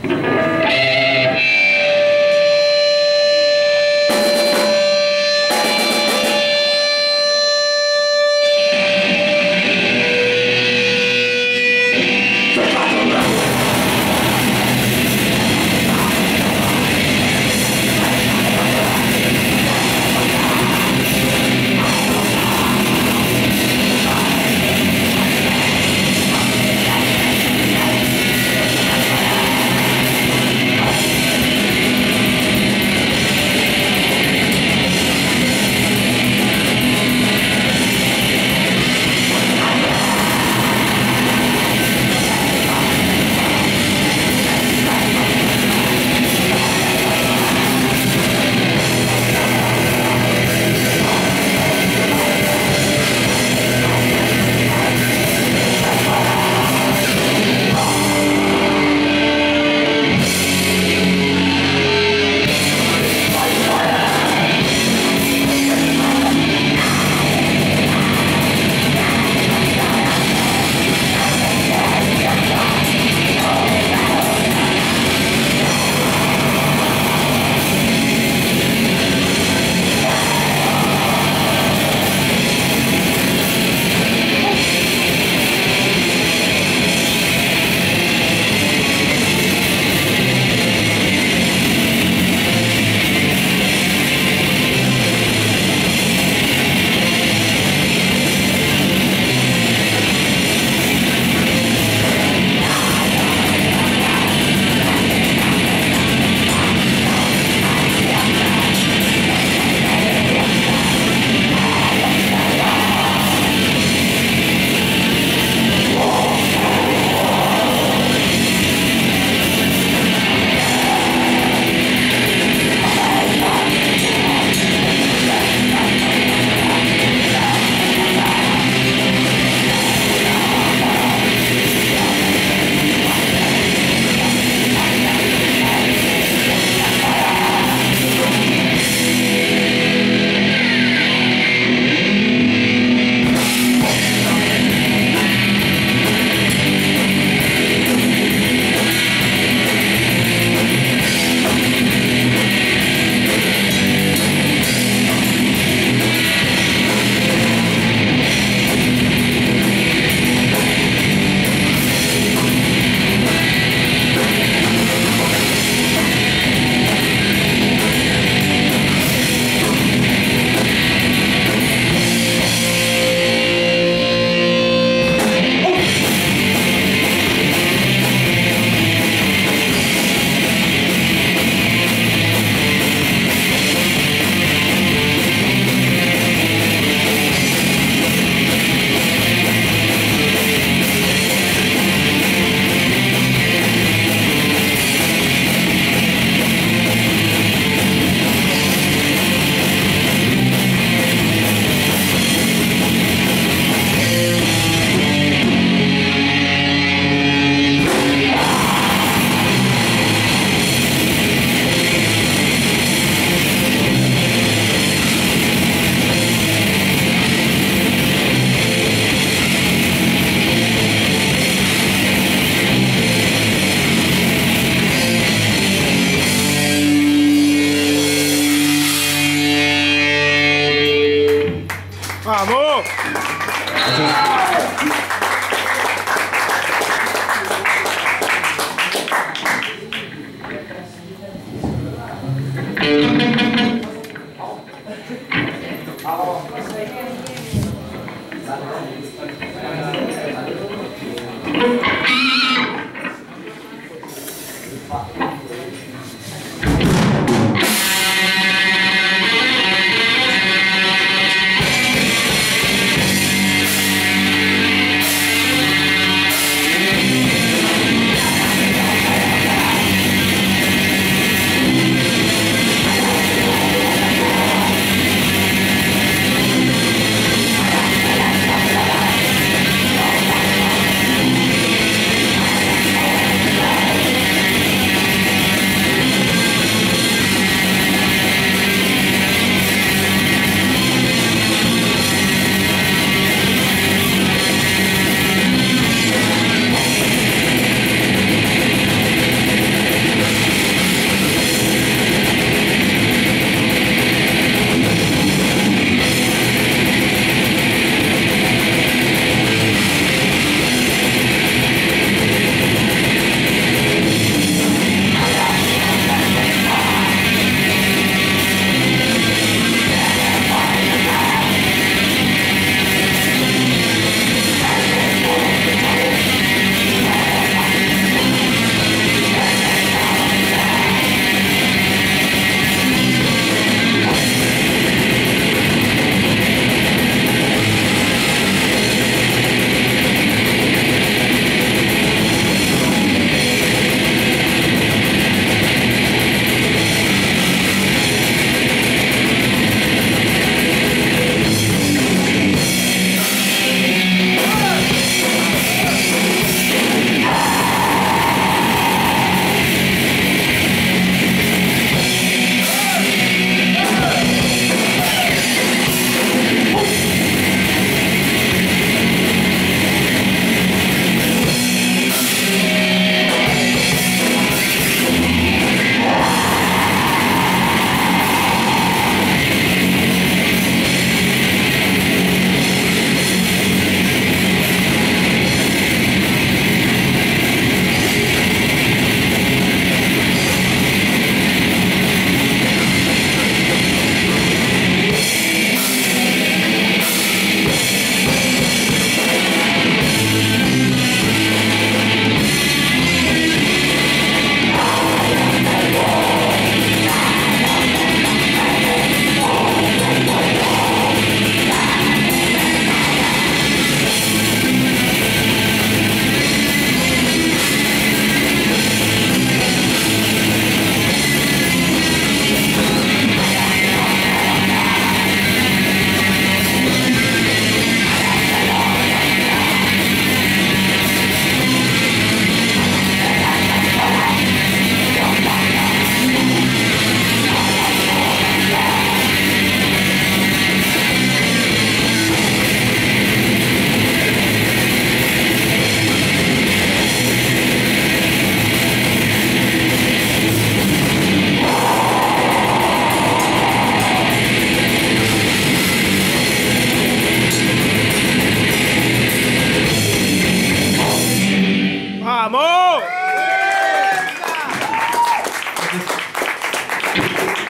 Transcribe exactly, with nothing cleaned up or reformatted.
Bravo!